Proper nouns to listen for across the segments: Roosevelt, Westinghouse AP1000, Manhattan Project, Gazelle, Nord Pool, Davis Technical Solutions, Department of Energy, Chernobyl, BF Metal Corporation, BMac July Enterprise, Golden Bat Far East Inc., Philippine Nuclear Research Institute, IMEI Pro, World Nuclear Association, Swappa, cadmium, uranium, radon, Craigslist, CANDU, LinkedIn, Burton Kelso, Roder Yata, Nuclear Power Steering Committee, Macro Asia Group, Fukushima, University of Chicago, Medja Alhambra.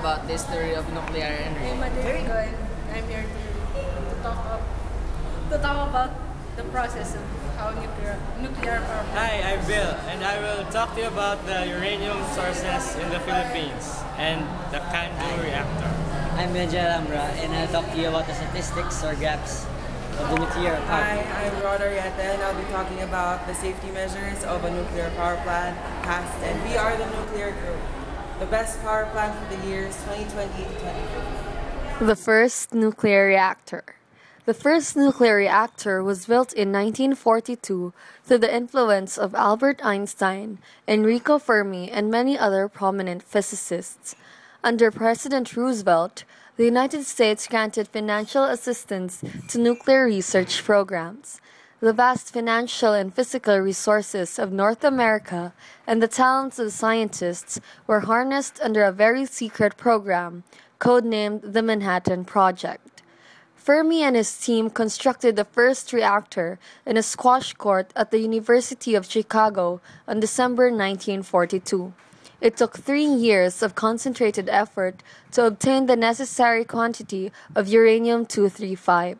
about the history of nuclear energy. I'm Enrico. I'm here to talk about the process of how nuclear power works. Hi, I'm Bill, and I will talk to you about the uranium sources in the Philippines and the CANDU reactor. I'm Medja Alhambra, and I'll talk to you about the statistics or gaps of the nuclear power. Hi, I'm Roder Yata, and I'll be talking about the safety measures of a nuclear power plant past, and we are the Nuclear Group, the best power plant for the years 2020 to 2050. The first nuclear reactor. The first nuclear reactor was built in 1942 through the influence of Albert Einstein, Enrico Fermi, and many other prominent physicists. Under President Roosevelt, the United States granted financial assistance to nuclear research programs. The vast financial and physical resources of North America and the talents of scientists were harnessed under a very secret program, codenamed the Manhattan Project. Fermi and his team constructed the first reactor in a squash court at the University of Chicago on December 1942. It took 3 years of concentrated effort to obtain the necessary quantity of uranium-235.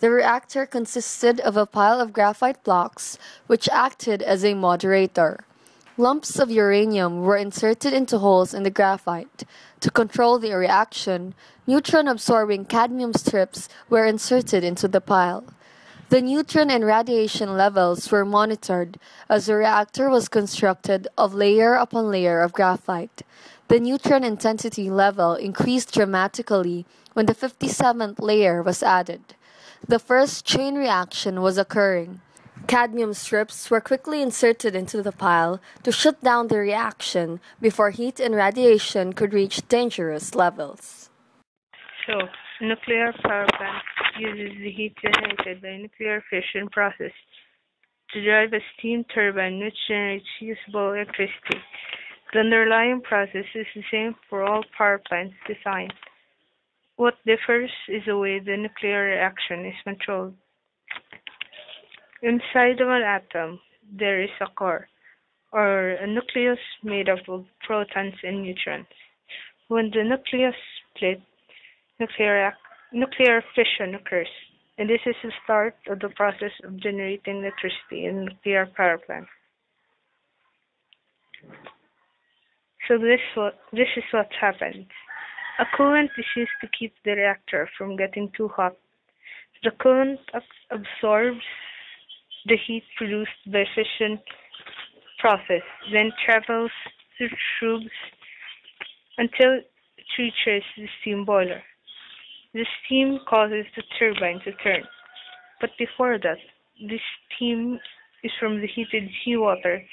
The reactor consisted of a pile of graphite blocks, which acted as a moderator. Lumps of uranium were inserted into holes in the graphite. To control the reaction, neutron-absorbing cadmium strips were inserted into the pile. The neutron and radiation levels were monitored as the reactor was constructed of layer upon layer of graphite. The neutron intensity level increased dramatically when the 57th layer was added. The first chain reaction was occurring. Cadmium strips were quickly inserted into the pile to shut down the reaction before heat and radiation could reach dangerous levels. So, nuclear power plant uses the heat generated by nuclear fission process to drive a steam turbine which generates usable electricity. The underlying process is the same for all power plants design. What differs is the way the nuclear reaction is controlled. Inside of an atom, there is a core, or a nucleus made up of protons and neutrons. When the nucleus splits, nuclear fission occurs, and this is the start of the process of generating electricity in a nuclear power plant. So this is what happens. A coolant is used to keep the reactor from getting too hot. The coolant absorbs the heat produced by fission process, then travels through tubes until it reaches the steam boiler. The steam causes the turbine to turn, but before that, the steam is from the heated seawater.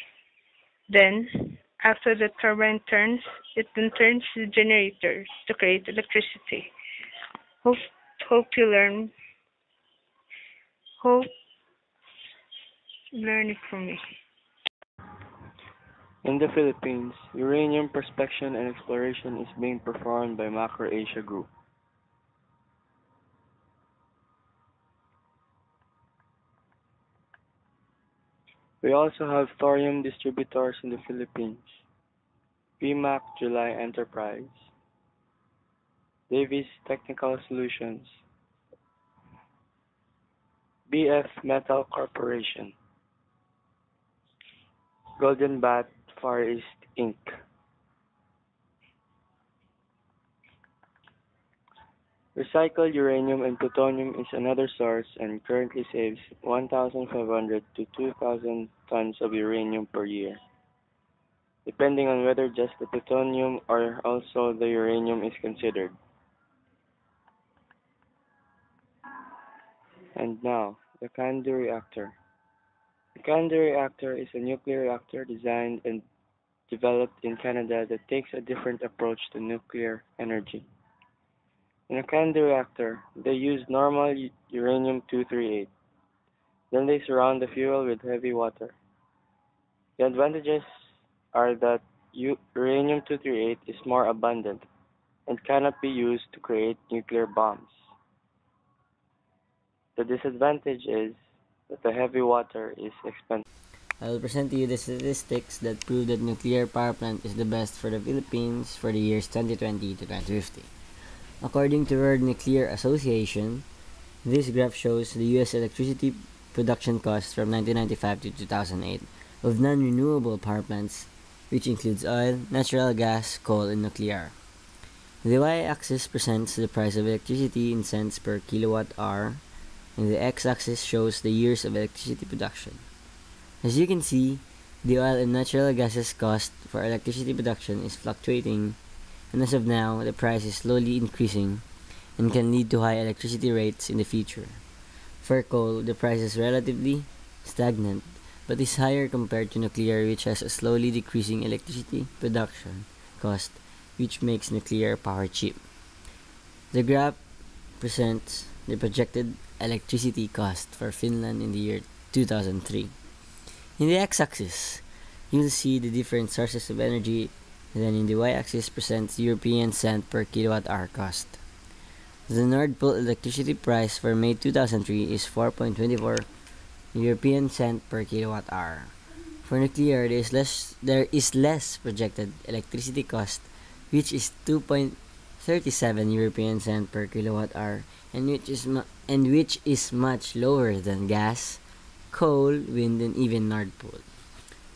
Then, after the turbine turns, it then turns the generator to create electricity. Hope you learn it from me. In the Philippines, uranium prospection and exploration is being performed by Macro Asia Group. We also have thorium distributors in the Philippines, BMac July Enterprise, Davis Technical Solutions, BF Metal Corporation, Golden Bat Far East Inc. Recycled uranium and plutonium is another source and currently saves 1,500 to 2,000 tons of uranium per year, depending on whether just the plutonium or also the uranium is considered. And now, the CANDU reactor. The CANDU reactor is a nuclear reactor designed and developed in Canada that takes a different approach to nuclear energy. In a CANDU reactor, they use normal uranium-238. Then they surround the fuel with heavy water. The advantages are that uranium-238 is more abundant and cannot be used to create nuclear bombs. The disadvantage is that the heavy water is expensive. I will present to you the statistics that prove that nuclear power plant is the best for the Philippines for the years 2020 to 2050. According to World Nuclear Association, this graph shows the U.S. electricity production costs from 1995 to 2008 of non-renewable power plants, which includes oil, natural gas, coal, and nuclear. The y-axis presents the price of electricity in cents per kilowatt-hour, and the x-axis shows the years of electricity production. As you can see, the oil and natural gas's cost for electricity production is fluctuating, and as of now, the price is slowly increasing and can lead to high electricity rates in the future. For coal, the price is relatively stagnant, but is higher compared to nuclear, which has a slowly decreasing electricity production cost, which makes nuclear power cheap. The graph presents the projected electricity cost for Finland in the year 2003. In the x-axis, you'll see the different sources of energy, and then in the y-axis presents European cent per kilowatt-hour cost. The Nord Pool electricity price for May 2003 is 4.24 European cent per kilowatt-hour. For nuclear, there is less projected electricity cost, which is 2.37 European cent per kilowatt-hour, and which is much lower than gas, coal, wind, and even Nord Pool.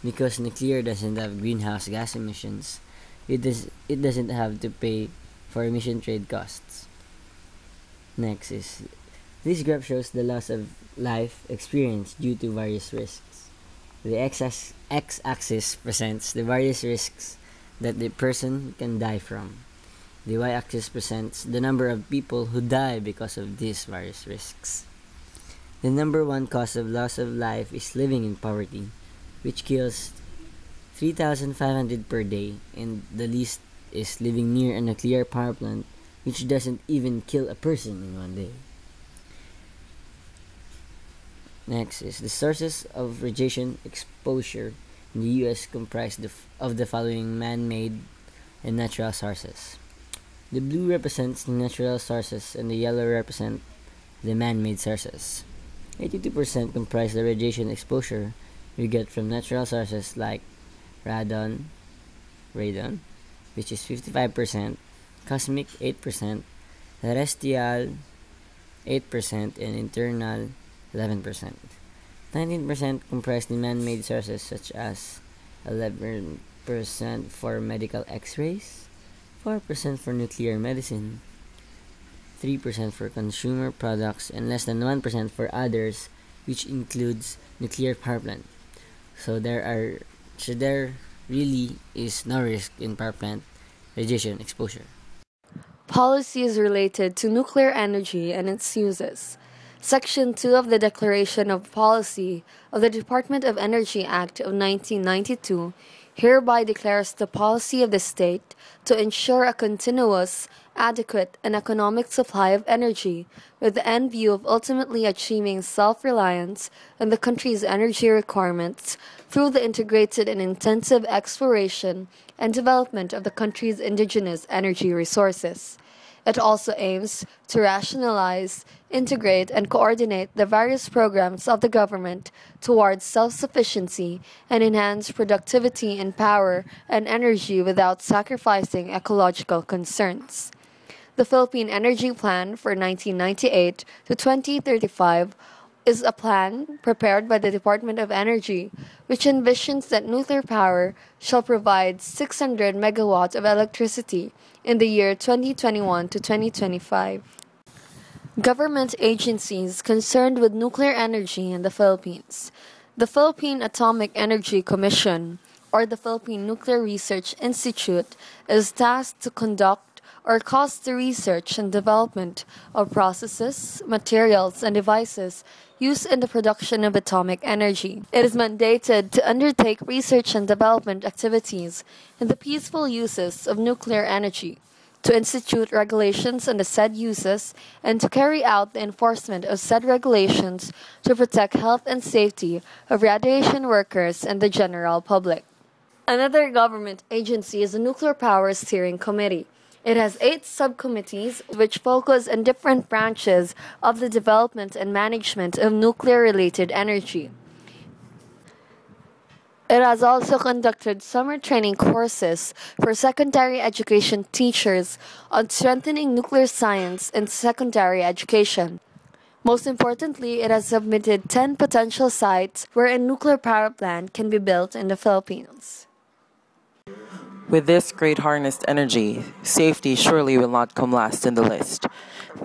Because nuclear doesn't have greenhouse gas emissions, it doesn't have to pay for emission trade costs. Next is, this graph shows the loss of life experienced due to various risks. The x-axis presents the various risks that the person can die from. The y-axis presents the number of people who die because of these various risks. The number one cause of loss of life is living in poverty, which kills 3,500 per day, and the least is living near a nuclear power plant, which doesn't even kill a person in one day. Next is the sources of radiation exposure in the U.S. comprised of the following man-made and natural sources. The blue represents the natural sources and the yellow represent the man-made sources. 82% comprise the radiation exposure we get from natural sources like radon, which is 55%, cosmic 8%, terrestrial 8%, and internal 11%. 19% comprise the man-made sources, such as 11% for medical x-rays, 4% for nuclear medicine, 3% for consumer products, and less than 1% for others, which includes nuclear power plant. So there really is no risk in power plant radiation exposure. Policy is related to nuclear energy and its uses. Section 2 of the Declaration of Policy of the Department of Energy Act of 1992 hereby declares the policy of the state to ensure a continuous, adequate, and economic supply of energy with the end view of ultimately achieving self-reliance in the country's energy requirements through the integrated and intensive exploration and development of the country's indigenous energy resources. It also aims to rationalize, integrate, and coordinate the various programs of the government towards self-sufficiency and enhance productivity in power and energy without sacrificing ecological concerns. The Philippine Energy Plan for 1998 to 2035 is a plan prepared by the Department of Energy, which envisions that nuclear power shall provide 600 megawatts of electricity in the year 2021 to 2025. Government agencies concerned with nuclear energy in the Philippines. The Philippine Atomic Energy Commission, or the Philippine Nuclear Research Institute, is tasked to conduct or cause the research and development of processes, materials, and devices used in the production of atomic energy. It is mandated to undertake research and development activities in the peaceful uses of nuclear energy, to institute regulations on the said uses, and to carry out the enforcement of said regulations to protect health and safety of radiation workers and the general public. Another government agency is the Nuclear Power Steering Committee. It has 8 subcommittees which focus on different branches of the development and management of nuclear-related energy. It has also conducted summer training courses for secondary education teachers on strengthening nuclear science in secondary education. Most importantly, it has submitted 10 potential sites where a nuclear power plant can be built in the Philippines. With this great harnessed energy, safety surely will not come last in the list.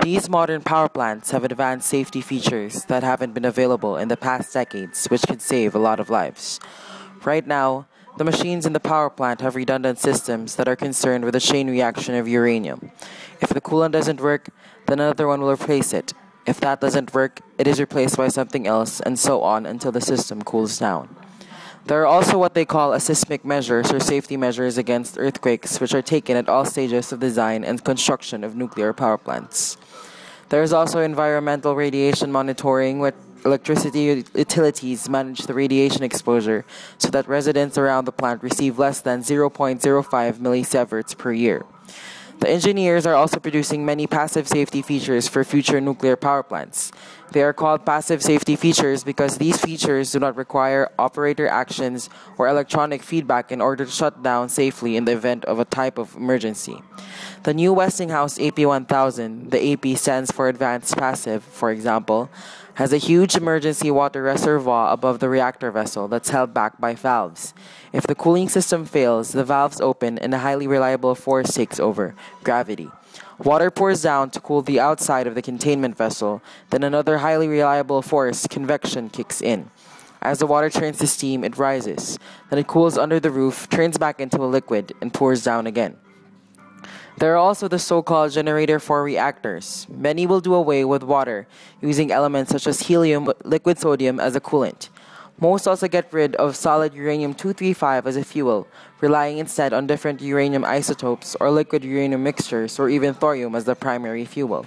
These modern power plants have advanced safety features that haven't been available in the past decades, which could save a lot of lives. Right now, the machines in the power plant have redundant systems that are concerned with the chain reaction of uranium. If the coolant doesn't work, then another one will replace it. If that doesn't work, it is replaced by something else, and so on until the system cools down. There are also what they call seismic measures or safety measures against earthquakes, which are taken at all stages of design and construction of nuclear power plants. There is also environmental radiation monitoring, where electricity utilities manage the radiation exposure so that residents around the plant receive less than 0.05 millisieverts per year. The engineers are also producing many passive safety features for future nuclear power plants. They are called passive safety features because these features do not require operator actions or electronic feedback in order to shut down safely in the event of a type of emergency. The new Westinghouse AP1000, the AP stands for Advanced Passive, for example, has a huge emergency water reservoir above the reactor vessel that's held back by valves. If the cooling system fails, the valves open and a highly reliable force takes over, gravity. Water pours down to cool the outside of the containment vessel, then another highly reliable force, convection, kicks in. As the water turns to steam, it rises. Then it cools under the roof, turns back into a liquid, and pours down again. There are also the so-called generator 4 reactors. Many will do away with water, using elements such as helium, liquid sodium as a coolant. Most also get rid of solid uranium-235 as a fuel, relying instead on different uranium isotopes or liquid uranium mixtures or even thorium as the primary fuel.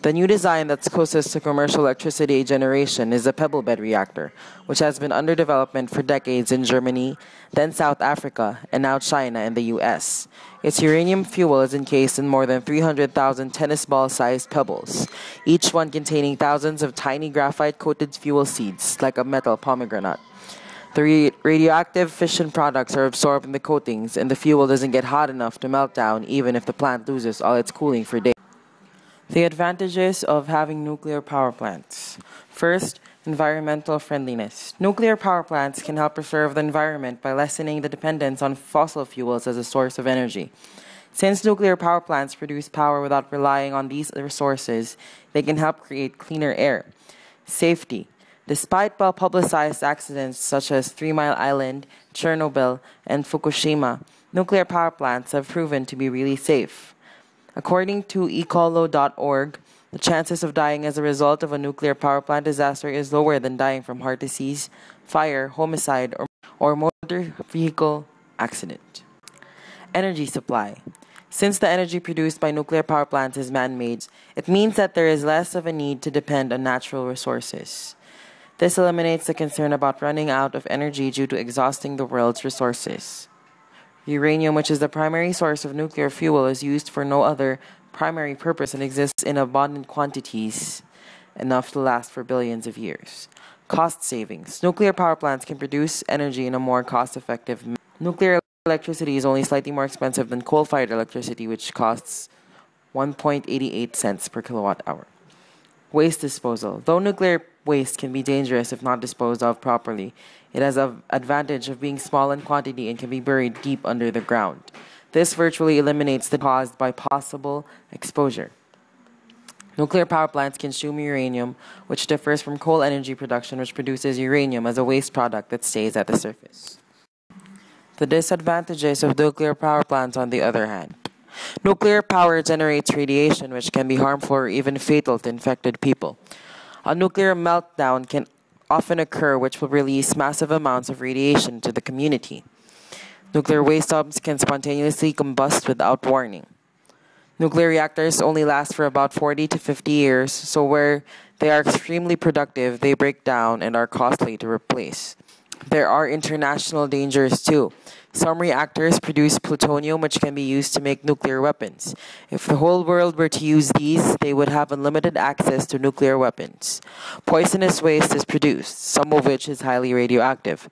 The new design that's closest to commercial electricity generation is the pebble bed reactor, which has been under development for decades in Germany, then South Africa, and now China and the US. Its uranium fuel is encased in more than 300,000 tennis ball-sized pebbles, each one containing thousands of tiny graphite-coated fuel seeds, like a metal pomegranate. The radioactive fission products are absorbed in the coatings, and the fuel doesn't get hot enough to melt down even if the plant loses all its cooling for days. The advantages of having nuclear power plants. First, environmental friendliness. Nuclear power plants can help preserve the environment by lessening the dependence on fossil fuels as a source of energy. Since nuclear power plants produce power without relying on these resources, they can help create cleaner air. Safety. Despite well-publicized accidents such as 3 Mile Island, Chernobyl, and Fukushima, nuclear power plants have proven to be really safe. According to ecolo.org, the chances of dying as a result of a nuclear power plant disaster is lower than dying from heart disease, fire, homicide, or motor vehicle accident. Energy supply. Since the energy produced by nuclear power plants is man-made, it means that there is less of a need to depend on natural resources. This eliminates the concern about running out of energy due to exhausting the world's resources. Uranium, which is the primary source of nuclear fuel, is used for no other primary purpose and exists in abundant quantities, enough to last for billions of years. Cost savings. Nuclear power plants can produce energy in a more cost-effective manner. Nuclear electricity is only slightly more expensive than coal-fired electricity, which costs 1.88 cents per kilowatt hour. Waste disposal. Though nuclear waste can be dangerous if not disposed of properly, it has the advantage of being small in quantity and can be buried deep under the ground. This virtually eliminates the caused by possible exposure. Nuclear power plants consume uranium, which differs from coal energy production, which produces uranium as a waste product that stays at the surface. The disadvantages of nuclear power plants, on the other hand. Nuclear power generates radiation, which can be harmful or even fatal to infected people. A nuclear meltdown can often occur, which will release massive amounts of radiation to the community. Nuclear waste dumps can spontaneously combust without warning. Nuclear reactors only last for about 40 to 50 years, so where they are extremely productive, they break down and are costly to replace. There are international dangers too. Some reactors produce plutonium, which can be used to make nuclear weapons. If the whole world were to use these, they would have unlimited access to nuclear weapons. Poisonous waste is produced, some of which is highly radioactive.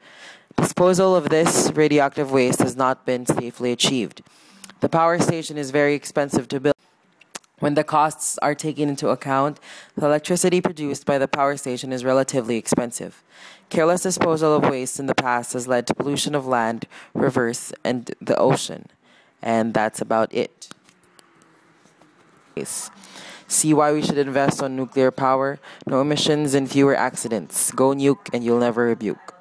Disposal of this radioactive waste has not been safely achieved. The power station is very expensive to build. When the costs are taken into account, the electricity produced by the power station is relatively expensive. Careless disposal of waste in the past has led to pollution of land, rivers, and the ocean. And that's about it. See why we should invest on nuclear power. No emissions and fewer accidents. Go nuke and you'll never rebuke.